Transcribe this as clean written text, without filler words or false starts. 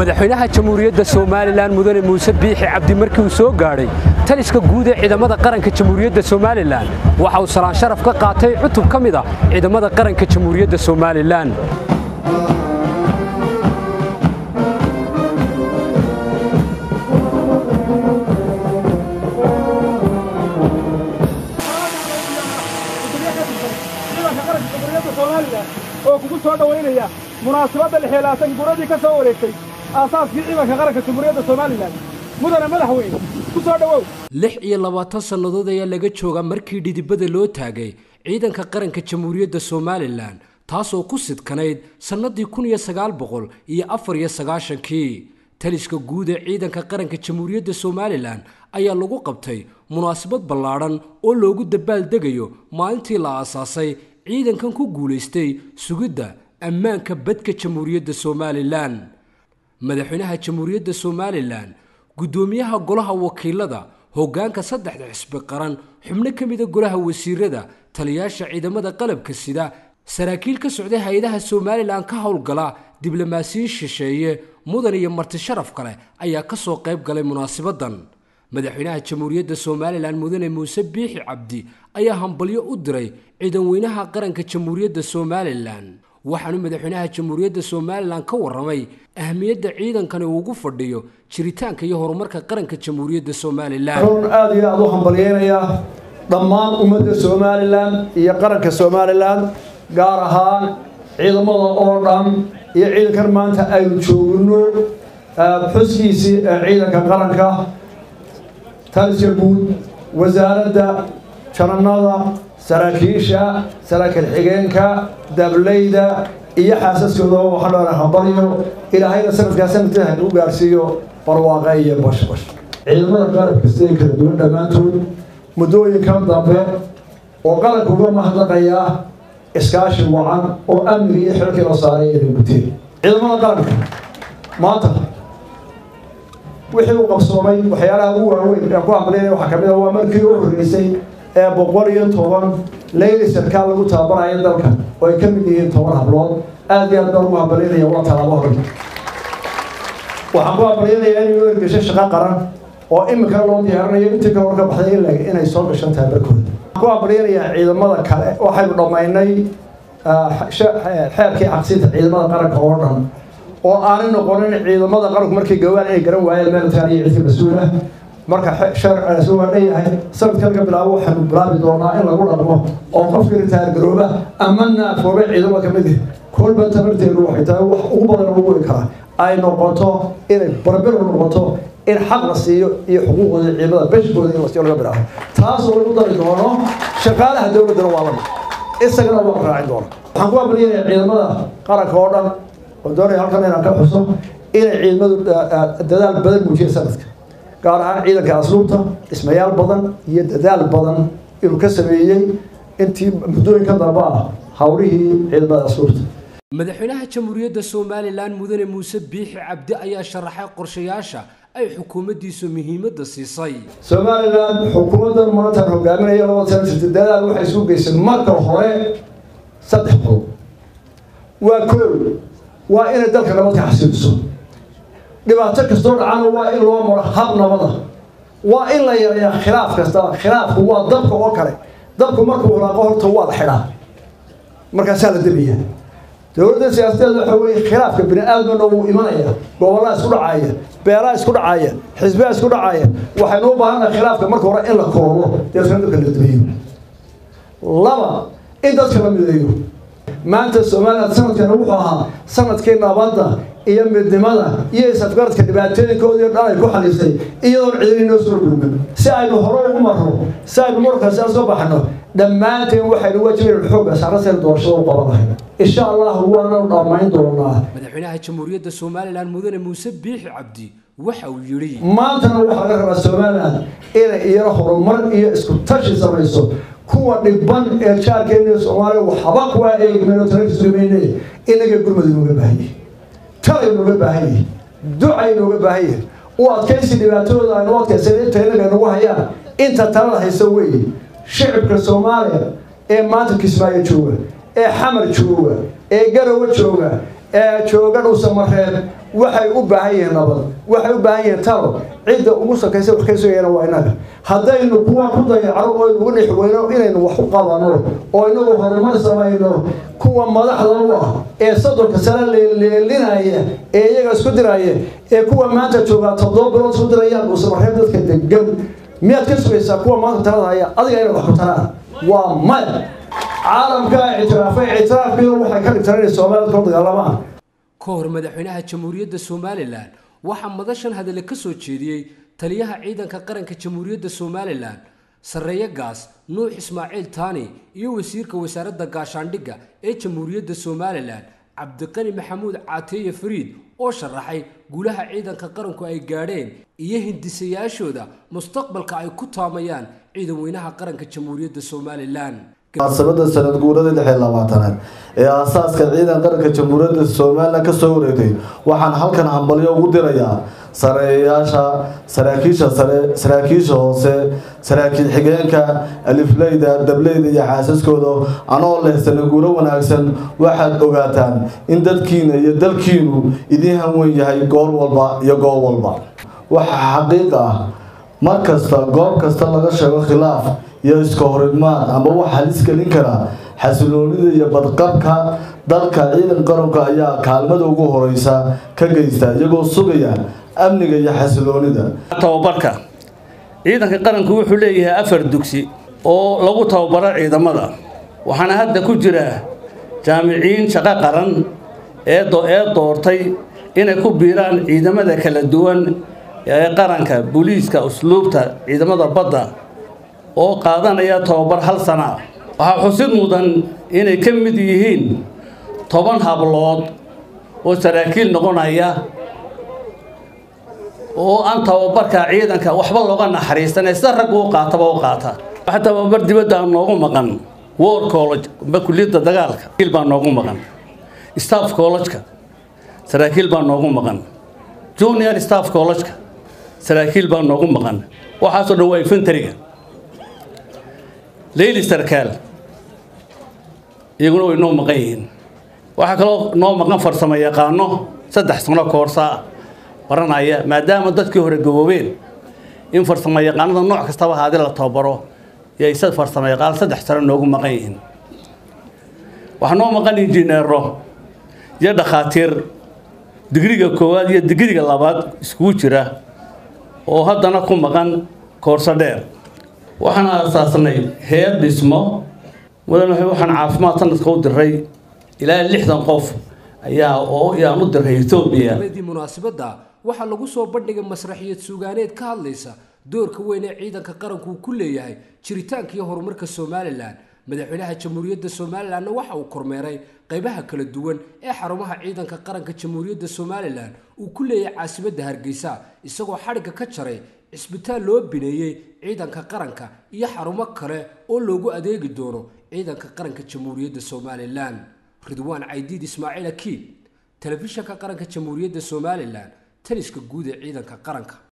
madaxweynaha jamhuuriyadda Soomaaliland mudane Muuse Biixi Cabdi markii uu soo gaaray taliska guud ee ciidamada qaranka jamhuuriyadda Soomaaliland waxa uu salaan sharaf ka qaatay cutub kamid ah ciidamada qaranka jamhuuriyadda Soomaaliland مناسبة الحيلاتين قردي كسوريتي أساس قيمة غرقة جمهورية سوماليلاند مدن مدحوين كسودو لح يلواتان سنادودا يلا جتشوغا مركي ديدبدا لو تاغي عيدان كقرنكا جمهورية سوماليلاند تاسو كوسيد كنايد سنادي كون يا سغال بقول يا أفر يا سغاشن كي تاليسكا غودا عيدان كقرنكا جمهورية سوماليلاند أيا لوغو قبتي مناسبة بلاران أو لوغو دبال دغيو مالتي لا أساسي عيدان كان كو غوليستي سوغدا ammaanka badka jamhuuriyadda Soomaaliland madaxweynaha jamhuuriyadda Soomaaliland gudoomiyaha golaha wakiilada hogaanka saddexda xisbi qaran xubno kamid ah golaha wasiirada taliyaasha ciidamada qalabka sida saraakiil ka socday hay'adaha Soomaaliland ka howlgala diblomaasiyiin shisheeye mudan iyo marti sharaf kale ayaa ka soo qayb galay munaasabadan madaxweynaha jamhuuriyadda Soomaaliland mudane Muuse Biixi Cabdi ayaa hambalyo u diray ciidan weynaha qaranka jamhuuriyadda Soomaaliland waxaanu madaxweynaha jamhuuriyadda Soomaaliland ka warramay ahmiyadda ciidankan ugu fadhiyo jiritaanka iyo horumarka qaranka jamhuuriyadda Soomaaliland run aad iyo aad u hambalyeynaya dhammaan ummadda Soomaaliland iyo qaranka Soomaaliland gaar ahaan ciidamada oo dhan iyo ciidanka maanta ay joogno xuskiisii ciidanka qaranka taliska guud wasaaradda شرنادا سراكيشا سراك الحجينكا دبليدا إيا حاسس كده وحلونا حبريو إلى هاي السنة كاسنة تهنو جارسيو برواقية باش باش علما قارب كستيك دون دمانتون مدوي كم ضبع وقال كوبا محضقية إسكاش معن وأمري حركة نصارية للمتير علما قارب ماطر وحيو قبصومي وحيالا هو أبوه عمليه وحكميه هو ملكي ورئيسي بقولي طبعاً ليس الكلام طبعاً عندك ويكمل طبعاً بلاد أدي أدروا بلادي وقت على ظهري وحبوا بلادي يعني بيشش قرار وإما كانوا يهرني يمتلك ورقة بحدين لكن أنا يصير بشان تبركون حبوا بلادي إذا ما ذكر واحد رماني حركة عكسية إذا ما ذكر قرارا وأنا نقولن إذا ما ذكروا مركي جوال يجرون وعيال ما نتعلي عزيز مسؤولة marka sharciga soo wareeyay sanadkan ka bilaabo waxaan u bilaabi doonaa in lagu dhaqmo oo qofkii taag garooba amana foobe ciidamada kamid ah kulba tabartay ruuxaytaa wax ugu badan ugu weyn kara ay noqoto in barbar noqoto in xaq la siiyo iyo xuquuqda ciidamada bashkooda in la siiyo laga bilaabo taas oo lagu dari doono shaqaalaha dawladda waalama isagana waa raacin doona waxaan ku abalinayaa ciidamada qaranka oo dhan oo doonaya halkan inaan ka xuso in ciidamadu dadaal badan muujiyeen sanadkan gaar ahaan ciidanka asluubta ismaayil badan iyo dadaal badan inuu ka sameeyay intii mudooyinka dabaa hawrihii ciidamada asluubta madaxweynaha jamhuuriyadda Soomaaliland mudane Muuse Biixi Cabdi ayaa sharaxay qorshayaasha ay xukuumaddiisu muhiimadda siisay Soomaaliland xukuumaddan maanta hogaaminaya dadaal waxay soo geysay marka hore saddex qodob waa in dalka nabad ka xasibiso dhibaato kasta oo dhacaan waa in loo maro hab nabada waa in la yareeyo khilaaf kasta khilaafku waa dabka oo kale dabku markuu holaaqo horta waa la xidhaa marka saala dabiya dawladda siyaasadeeda waxa weeye khilaafka bini aadamada uu imanaya gobolada isku dhacaya beeraha isku dhacaya xisbiga isku dhacaya waxaanu u baahanahay khilaafka marka hore in la koobo dadka kala dabiyo laba in dadka la mideeyo maanta Soomaaliland sanadkan wuxuu ahaa sanadkii nabadda iyo midnimada iyo isafgaradka dhibaatooyinkooda dhalay ku xalisay iyadoo ciidan oo soo gudbay si ay hore ugu marro si ay markaas aan soo baxno dhamaanteen waxay u wajaheen xog asaarsan doorasho qabanaya insha Allah waana dhamayn doonaa madaxweynaha jamhuuriyadda Soomaaliland mudane Muuse Biixi Cabdi waxa uu yiri maanta waxa la rabaa Soomaaliland inay iyada horumar iyo isku tashi samayso kuwa dhiban ee jaarkeena Soomaaliland waxba ku ay meelo taraysiinay inaga gurmadooda baahay كلام وباهي دعاء وباهي وأتكلم دبعتون عن وقت سنتين لأن وهايا أنت ترى هيسوي شعب الصومالي إيه ما تكسبه شوه إيه حمر شوه إيه جروه شوه شوغان وسمرخيل وحي وباهي نبض وحي وباهي ترى عند موسى كيسو كيسو يانا ويناك هذا إنه بوا كذا يعرض ونح وينو إنه وحقا ضنور أو إنه هرمان سماينو كوا ملاح ضنوه صدق سلا لنا هي إيه يسكتنا هي كوا ما تشوفها تضربون صدر يان وسمرخيل تكذب جم مية كسر يسكوا ما ترى هي أذكى إنه حطنا ومال عالم كاعتراف بيوم وحكي ترى الصومال ترد غلامه. كهر مدحونها كجمهورية الصوماليلان وحمد شن هذا اللي كسو تشيري تليها عيدا كقرن كجمهورية الصوماليلان سرية غاز نوح إسماعيل ثاني يوسير كوزارة دقاشاندقة كجمهورية الصوماليلان عبد القني محمود عطية فريد oo sharaxay gulaha ciidanka qaranku ay gaareen iyo hindisiyashooda mustaqbalka ay ku taamayaan ciidan weynaha qaranka jamhuuriyadda Soomaaliland qaabsabada sanad guurada 2020 ee aasaaska ciidan qaranka jamhuuriyadda Soomaaliland ka soo wareegay waxaan halkan hambalyo ugu dirayaa sareeyaasha saraakiisha sare saraakiisha hoose saraakiil xigeenka alifleyda dableeyda iyo xaasaskooda anoo leh sanad guuro wanaagsan waxaad ogaataan in dadkiina iyo dalkiinu idin hamweyn yahay goor walba iyo gool walba waxa xaqiiqa markasta goob kasta laga sheego khilaaf iyo iska horeedmaan ama waxa halis galin kara xasiloonida iyo badqabka dalka ciidan qaranka ayaa kaalmada ugu horeysa ka geysta iyagoo sugaya amniga iyo xasiloonida tababarka ciidanka qaranku wuxuu leeyahay afar dugsi oo lagu tababaro ciidamada waxaana hadda ku jira jaamiciin shaqo qaran ee doortay inay ku biiraan ciidamada kala duwan ee qaranka booliiska usluubta ciidamada badda oo qaadanaya tababar hal sano waxa xusid mudan inay ka mid yihiin 10 hablood oo saraakiil noqonaya oo aan tababarka ciidanka waxba looga naxariisanay sarag uu qaataba oo qaata waxa tababar dibadda noogu maqan War College bakulliyada dagaalka ilba noogu maqan Staff College ka saraakiil baa noogu maqan Junior Staff College ka saraakiil baa noogu maqan waxa soo dhawaay infantry-ga ليلي سركال يقولوا إنهم مقيين وحكلوا إنهم مقيم فرسما يقانوا صدح سنة كورسا برناية ما دام ضد كهر الجوابين إن فرسما يقانوا النوع كستوى هذا اللي طابروا يصد فرسما يقان صدح سنة إنهم مقيين وحنو مقيم إنجنيره يد خاطر دقيقة كواد يد دقيقة لبعض سكوتشرة وهذا نكون مقيم كورسا دير وحنا أساسناي هيد اسمه ولأنه وحنا عافما سنتقود الرئي إلى اللحظة نقف يا أو يا مد الرئي توبيا. هذه مناسبة دا وحنا لقصوا بدنا مسرحية سوغانيت كهالليسا دور كوين عيدا كقرنكو كل يهاي شريتان كيهور مركز سوماليلاند مدحونها جمهورية السوماليلاند وحو كرميري قيبها كل الدول إحرمها عيدا كقرنك جمهورية السوماليلاند وكل عاصمة هرقيسا يسقوا حركة كشري isbitaal loo bineeyay ciidanka qaranka iyo xarumo kale oo loogu adeegi doono ciidanka qaranka jamhuuriyadda Soomaaliland Ridwan Aydid Ismaaciil Akil telefishinka qaranka jamhuuriyadda Soomaaliland taliska guud ee ciidanka qaranka